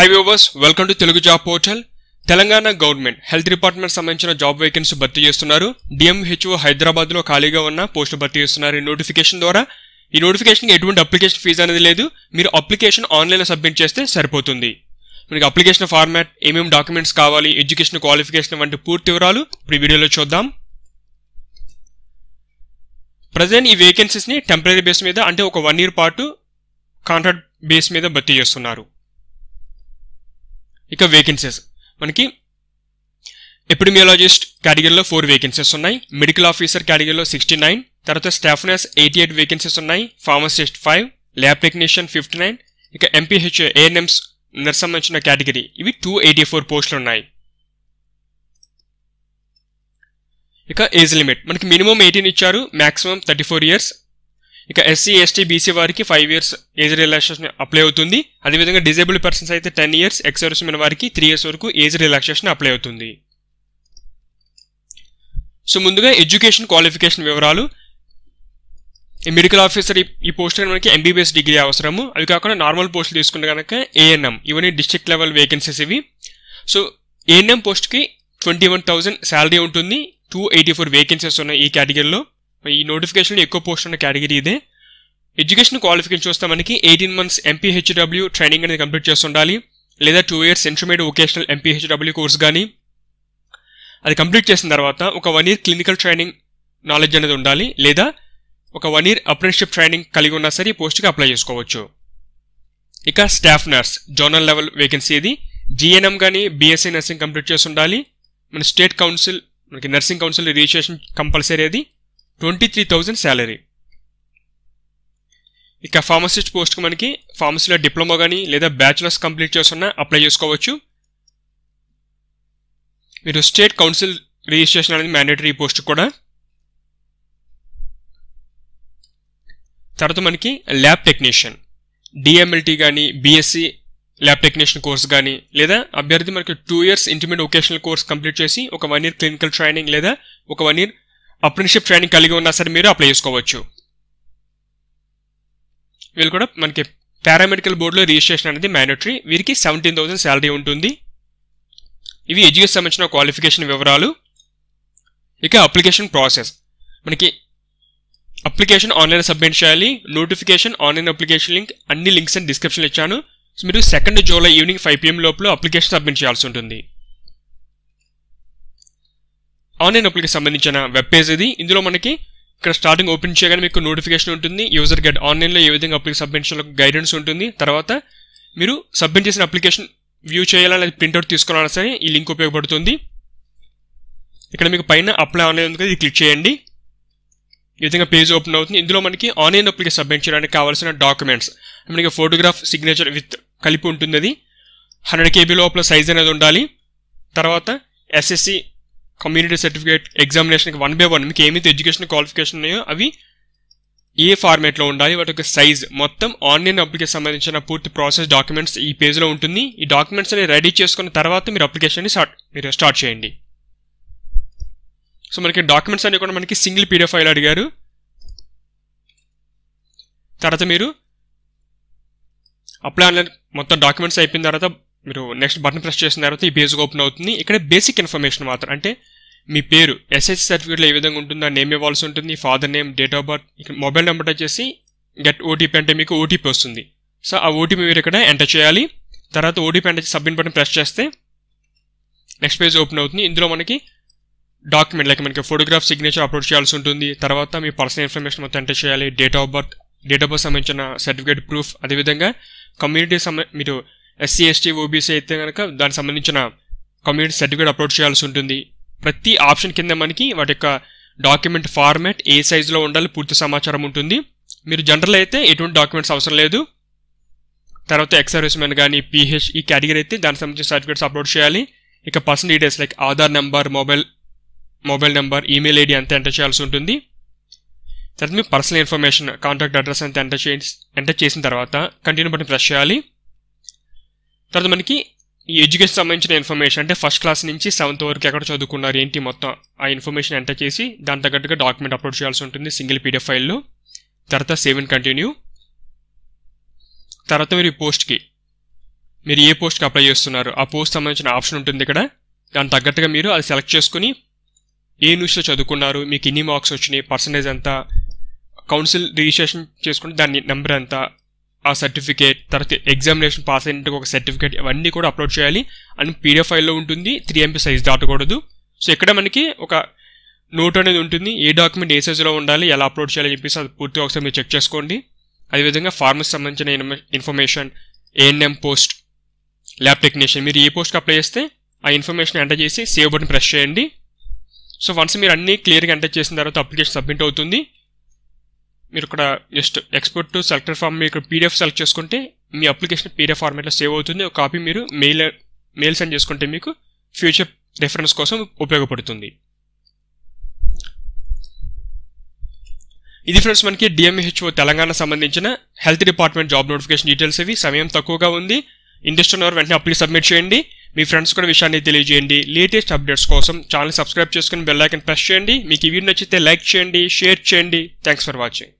High viewers, welcome to Telugu job portal. Telangana government health department సంబంధించిన job vacancy భర్తీ చేస్తున్నారు. DMHO Hyderabad లో ఖాళీగా ఉన్న పోస్టు భర్తీ చేస్తున్నారు ఈ నోటిఫికేషన్ ద్వారా. ఈ నోటిఫికేషన్ ఎటువంటి అప్లికేషన్ ఫీజు అనేది లేదు. మీరు అప్లికేషన్ ఆన్లైన్ లో సబ్మిట్ చేస్తే సరిపోతుంది. మీకు అప్లికేషన్ ఫార్మాట్, ఏమేమి డాక్యుమెంట్స్ కావాలి, ఎడ్యుకేషన్ క్వాలిఫికేషన్ వంటి పూర్తి వివరాలు ఇప్పుడు వీడియోలో చూద్దాం. ప్రజెంట్ ఈ వేకెన్సీస్ ని టెంపరీ బేస్ మీద, అంటే ఒక 1 year పాటు కాంట్రాక్ట్ బేస్ మీద భర్తీ చేస్తున్నారు. ఇక వేకెన్సీస్ మనకి ఎపిడెమియోలాజిస్ట్ కేటగిరీలో 4 వేకెన్సీస్ ఉన్నాయి, మెడికల్ ఆఫీసర్ కేటగిరీలో 69, తర్వాత స్టాఫ్ నర్స్ 88 వేకెన్సీస్ ఉన్నాయి, ఫార్మసిస్ట్ 5, ల్యాబ్ టెక్నీషియన్ 59, ఇక ఎంపీహెచ్ఓ ఏఎన్ఎంస్ నర్స్ సంబంధించిన కేటగిరీ, ఇవి 284 పోస్టులు ఉన్నాయి. ఇక ఏజ్ లిమిట్ మనకి మినిమం 18 ఇచ్చారు, మాక్సిమం 34 years. ఇక ఎస్సీ, ఎస్టీ, బీసీ వారికి 5 years ఏజ్ రిలాక్సేషన్ అప్లై అవుతుంది. అదేవిధంగా డిజేబుల్డ్ పర్సన్స్ అయితే 10 years, ఎక్స్ మెన్ వారికి 3 years వరకు ఏజ్ రిలాక్సేషన్ అప్లై అవుతుంది. సో ముందుగా ఎడ్యుకేషన్ క్వాలిఫికేషన్ వివరాలు. మెడికల్ ఆఫీసర్ ఈ పోస్ట్ మనకి ఎంబీబీఎస్ డిగ్రీ అవసరము. అవి కాకుండా నార్మల్ పోస్టులు తీసుకుంటే కనుక ఏఎన్ఎం, ఇవన్నీ డిస్ట్రిక్ట్ లెవెల్ వేకెన్సీస్ ఇవి. సో ఏఎన్ఎం పోస్ట్కి 21,000 శాలరీ ఉంటుంది. 284 వేకెన్సీస్ ఉన్నాయి ఈ కేటగిరీలో. ఈ నోటిఫికేషన్ ఎక్కువ పోస్ట్ ఉన్న కేటగిరీ ఇదే. ఎడ్యుకేషన్ క్వాలిఫికేషన్ చూస్తే మనకి 18 months ఎంపీహెచ్డబ్ల్యూ ట్రైనింగ్ అనేది కంప్లీట్ చేస్తుండాలి, లేదా 2 years intermediate vocational MPHW course కానీ అది కంప్లీట్ చేసిన తర్వాత ఒక 1 year క్లినికల్ ట్రైనింగ్ నాలెడ్జ్ అనేది ఉండాలి, లేదా ఒక 1 year అప్రెంటిస్షిప్ ట్రైనింగ్ కలిగి ఉన్నా సరే ఈ పోస్ట్కి అప్లై చేసుకోవచ్చు. ఇక staff nurse zonal level vacancy ఇది. జిఎన్ఎం కానీ బిఎస్సీ నర్సింగ్ కంప్లీట్ చేసి ఉండాలి. మన స్టేట్ కౌన్సిల్ మనకి నర్సింగ్ కౌన్సిల్ రిజిస్ట్రేషన్ కంపల్సరీ, అది 23,000 శాలరీ. ఇక ఫార్మసిస్ట్ పోస్ట్కి మనకి ఫార్మసీలో డిప్లొమా కానీ లేదా బ్యాచులర్స్ కంప్లీట్ చేస్తున్నా అప్లై చేసుకోవచ్చు. మీరు స్టేట్ కౌన్సిల్ రిజిస్ట్రేషన్ అనేది మ్యాండేటరీ పోస్ట్ కూడా. తర్వాత మనకి ల్యాబ్ టెక్నీషియన్ డిఎంఎల్టీ కానీ బిఎస్సి ల్యాబ్ టెక్నీషియన్ కోర్స్ కానీ, లేదా అభ్యర్థి మనకి 2 years intermediate vocational course complete చేసి ఒక 1 year క్లినికల్ ట్రైనింగ్ లేదా ఒక 1 year అప్రెంటిషిప్ ట్రైనింగ్ కలిగి ఉన్నా సరే మీరు అప్లై చేసుకోవచ్చు. వీళ్ళు కూడా మనకి పారామెడికల్ బోర్డులో రిజిస్ట్రేషన్ అనేది మ్యాండేటరీ. వీరికి 17,000 శాలరీ ఉంటుంది. ఇవి ఎడ్యుకేషన్ సంబంధించిన క్వాలిఫికేషన్ వివరాలు. ఇక అప్లికేషన్ ప్రాసెస్ మనకి అప్లికేషన్ ఆన్లైన్ సబ్మిట్ చేయాలి. నోటిఫికేషన్ ఆన్లైన్ అప్లికేషన్ లింక్ అన్ని లింక్స్ అండ్ డిస్క్రిప్షన్ ఇచ్చాను. సో మీరు 2 July ఈవినింగ్ 5 PM లోపల అప్లికేషన్ సబ్మిట్ చేయాల్సి ఉంటుంది. ఆన్లైన్ అప్లికేషన్ సంబంధించిన వెబ్ పేజ్ ఇది. ఇందులో మనకి ఇక్కడ స్టార్టింగ్ ఓపెన్ చేయగానే మీకు నోటిఫికేషన్ ఉంటుంది, యూజర్ గైడ్ ఆన్లైన్లో ఏ విధంగా అప్లికేషన్ సబ్మిట్ చేయాలో గైడెన్స్ ఉంటుంది. తర్వాత మీరు సబ్మిట్ చేసిన అప్లికేషన్ వ్యూ చేయాలని, అది ప్రింట్అవుట్ తీసుకురావాలని సరే ఈ లింక్ ఉపయోగపడుతుంది. ఇక్కడ మీకు పైన అప్లై ఆన్లైన్ ఉంది కదా, ఇది క్లిక్ చేయండి. ఈ విధంగా పేజ్ ఓపెన్ అవుతుంది. ఇందులో మనకి ఆన్లైన్ అప్లికేషన్ సబ్మిట్ చేయడానికి కావాల్సిన డాక్యుమెంట్స్ మనకి ఫోటోగ్రాఫ్, సిగ్నేచర్ విత్ కలిపి ఉంటుంది. అది 100 KB లోపల సైజ్ అనేది ఉండాలి. తర్వాత SSC కమ్యూనిటీ సర్టిఫికేట్ ఎగ్జామినేషన్కి 1 by 1 మీకు ఏమైతే ఎడ్యుకేషన్ క్వాలిఫికేషన్ ఉన్నాయో అవి ఏ ఫార్మేట్లో ఉండాలి, వాటి యొక్క సైజ్, మొత్తం ఆన్లైన్ అప్లికేషన్ సంబంధించిన పూర్తి ప్రాసెస్ డాక్యుమెంట్స్ ఈ పేజ్లో ఉంటుంది. ఈ డాక్యుమెంట్స్ అనేవి రెడీ చేసుకున్న తర్వాత మీరు అప్లికేషన్ని స్టార్ట్ చేయండి. సో మనకి డాక్యుమెంట్స్ అనేవి కూడా మనకి సింగిల్ PDF ఫైల్ అడిగారు. తర్వాత మీరు అప్లై ఆన్లైన్ మొత్తం డాక్యుమెంట్స్ అయిపోయిన తర్వాత మీరు నెక్స్ట్ బటన్ ప్రెస్ చేసిన తర్వాత ఈ పేజ్ ఓపెన్ అవుతుంది. ఇక్కడ బేసిక్ ఇన్ఫర్మేషన్ మాత్రం, అంటే మీ పేరు SSC సర్టిఫికేట్లో ఏ విధంగా ఉంటుందో నేమ్ ఇవ్వాల్సి ఉంటుంది, father name, date of birth. ఇక్కడ మొబైల్ నెంబర్ టైప్ చేసి గెట్ OTP అంటే మీకు OTP వస్తుంది. సో ఆ OTP మీరు ఇక్కడ ఎంటర్ చేయాలి. తర్వాత OTP ఎంటర్ చేసి సబ్మిట్ బటన్ ప్రెస్ చేస్తే నెక్స్ట్ పేజ్ ఓపెన్ అవుతుంది. ఇందులో మనకి డాక్యుమెంట్ లైక్ మనకి ఫోటోగ్రాఫ్, సిగ్నేచర్ అప్లోడ్ చేయాల్సి ఉంటుంది. తర్వాత మీ పర్సనల్ ఇన్ఫర్మేషన్ మొత్తం ఎంటర్ చేయాలి. డేట్ ఆఫ్ బర్త్ సంబంధించిన సర్టిఫికేట్ ప్రూఫ్, అదేవిధంగా కమ్యూనిటీ మీరు SC, ST, OBC అయితే కనుక దానికి సంబంధించిన కమ్యూనిటీ సర్టిఫికేట్ అప్లోడ్ చేయాల్సి ఉంటుంది. ప్రతి ఆప్షన్ కింద మనకి వాటి యొక్క డాక్యుమెంట్ ఫార్మాట్ ఏ సైజులో ఉండాలి పూర్తి సమాచారం ఉంటుంది. మీరు జనరల్ అయితే ఎటువంటి డాక్యుమెంట్స్ అవసరం లేదు. తర్వాత ఎక్స్ఆర్ఎస్ మెన్ కానీ PH ఈ కేటగిరీ అయితే దానికి సంబంధించిన సర్టిఫికేట్స్ అప్లోడ్ చేయాలి. ఇక personal details like Aadhaar number, mobile number, email ID అంతా ఎంటర్ చేయాల్సి ఉంటుంది. తర్వాత మీ పర్సనల్ ఇన్ఫర్మేషన్, కాంటాక్ట్ అడ్రస్ అంతా ఎంటర్ చేసిన తర్వాత కంటిన్యూ బటన్ ప్రెస్ చేయాలి. తర్వాత మనకి ఈ ఎడ్యుకేషన్ సంబంధించిన ఇన్ఫర్మేషన్, అంటే 1st class నుంచి 7th వరకు ఎక్కడ చదువుకున్నారు ఏంటి మొత్తం ఆ ఇన్ఫర్మేషన్ ఎంటర్ చేసి దాని తగ్గట్టుగా డాక్యుమెంట్ అప్లోడ్ చేయాల్సి ఉంటుంది సింగిల్ PDF ఫైల్లో. తర్వాత సేవ్ అండ్ కంటిన్యూ. తర్వాత మీరు ఈ పోస్ట్కి మీరు ఏ పోస్ట్ కి అప్లై చేస్తున్నారు ఆ పోస్ట్ సంబంధించిన ఆప్షన్ ఉంటుంది ఇక్కడ దాని తగ్గట్టుగా మీరు అది సెలెక్ట్ చేసుకొని ఏ న్యూస్లో చదువుకున్నారు మీకు ఎన్ని మార్క్స్ వచ్చినాయి పర్సెంటేజ్ ఎంత కౌన్సిల్ రిజిస్ట్రేషన్ చేసుకుంటే దాని నెంబర్ ఎంత ఆ సర్టిఫికేట్ తర్వాత ఎగ్జామినేషన్ పాస్ అయినట్టు ఒక సర్టిఫికేట్ ఇవన్నీ కూడా అప్లోడ్ చేయాలి అండ్ పీడిఎఫ్ ఫైల్లో ఉంటుంది 3 MB సైజ్ దాటకూడదు సో ఇక్కడ మనకి ఒక నోట్ అనేది ఉంటుంది ఏ డాక్యుమెంట్ ఏ సైజులో ఉండాలి ఎలా అప్లోడ్ చేయాలి చెప్పేసి అది పూర్తిగా ఒకసారి మీరు చెక్ చేసుకోండి అదేవిధంగా ఫార్మసీ సంబంధించిన information ANM post lab technician మీరు ఏ పోస్ట్కి అప్లై చేస్తే ఆ ఇన్ఫర్మేషన్ ఎంటర్ చేసి సేవ్ బటన్ ప్రెస్ చేయండి సో వన్స్ మీరు అన్నీ క్లియర్గా ఎంటర్ చేసిన తర్వాత అప్లికేషన్ సబ్మిట్ అవుతుంది మీరు ఇక్కడ just export to selector form మీరు ఇక్కడ పీడిఎఫ్ సెలెక్ట్ చేసుకుంటే మీ అప్లికేషన్ పీడిఎఫ్ ఫార్మేట్లో సేవ్ అవుతుంది ఒక కాపీ మీరు మెయిల్ సెండ్ చేసుకుంటే మీకు ఫ్యూచర్ రెఫరెన్స్ కోసం ఉపయోగపడుతుంది ఇది ఫ్రెండ్స్ మనకి డిఎంహెచ్ఓ తెలంగాణ సంబంధించిన health department job notification details ఇవి సమయం తక్కువగా ఉంది ఇంట్రెస్ట్ ఉన్నవారు వెంటనే అప్లీ సబ్మిట్ చేయండి మీ ఫ్రెండ్స్ కూడా విషయాన్ని తెలియజేయండి లేటెస్ట్ అప్డేట్స్ కోసం ఛానల్ సబ్స్క్రైబ్ చేసుకుని బెల్ ఐకాన్ ప్రెస్ చేయండి మీకు ఈ వీడియో నచ్చితే లైక్ చేయండి షేర్ చేయండి థ్యాంక్స్ ఫర్ వాచింగ్